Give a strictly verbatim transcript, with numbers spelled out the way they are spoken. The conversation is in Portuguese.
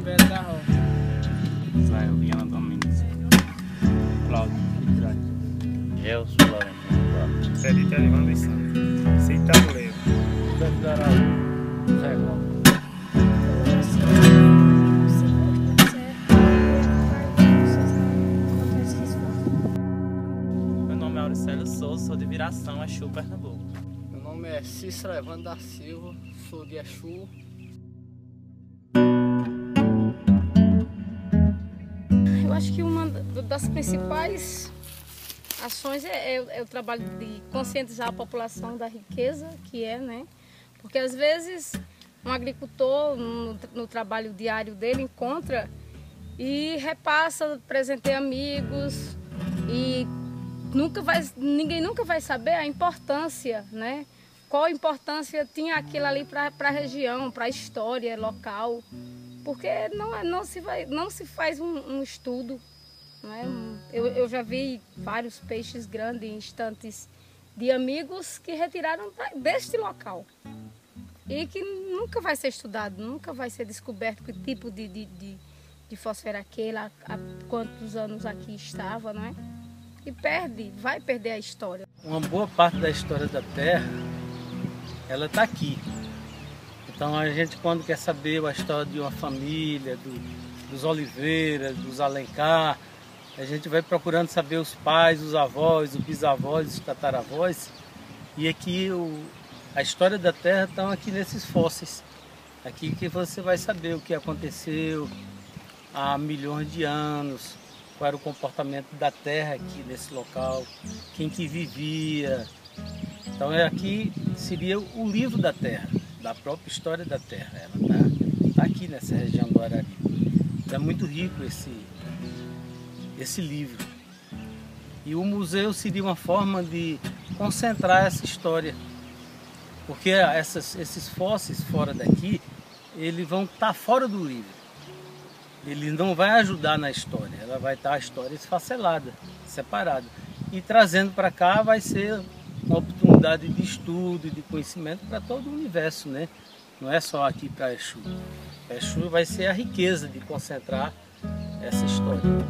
em Belo da Roça. Israel Viana Domingos. Cláudio. Eu sou Laurentino. Zé de Televão dos Santos. Seitado Leiro. Zé de Araújo. Zé Gomes. Sou de Viração, Exu, Pernambuco. Meu nome é Cícero Evandro da Silva, sou de Exu. Eu acho que uma das principais ações é, é, é o trabalho de conscientizar a população da riqueza que é, né? Porque às vezes um agricultor no, no trabalho diário dele encontra e repassa, presenteia amigos e Nunca vai, ninguém nunca vai saber a importância, né? Qual importância tinha aquilo ali para a região, para a história local, porque não, não, se, vai, não se faz um, um estudo, né? Eu, eu já vi vários peixes grandes em estantes de amigos que retiraram deste local e que nunca vai ser estudado, nunca vai ser descoberto que tipo de, de, de, de fósforo era aquele, há quantos anos aqui estava, não é? E perde, vai perder a história. Uma boa parte da história da terra, ela está aqui. Então a gente, quando quer saber a história de uma família, do, dos Oliveira, dos Alencar, a gente vai procurando saber os pais, os avós, os bisavós, os tataravós. E aqui o, a história da terra está aqui nesses fósseis. Aqui que você vai saber o que aconteceu há milhões de anos, qual era o comportamento da terra aqui nesse local, quem que vivia. Então aqui seria o livro da terra, da própria história da terra. Ela está tá aqui nessa região do Araripe. É muito rico esse, esse livro. E o museu seria uma forma de concentrar essa história, porque essas, esses fósseis fora daqui, eles vão estar tá fora do livro. Ele não vai ajudar na história, ela vai estar a história esfacelada, separada. E trazendo para cá vai ser uma oportunidade de estudo e de conhecimento para todo o universo, né? Não é só aqui para Exu. Exu vai ser a riqueza de concentrar essa história.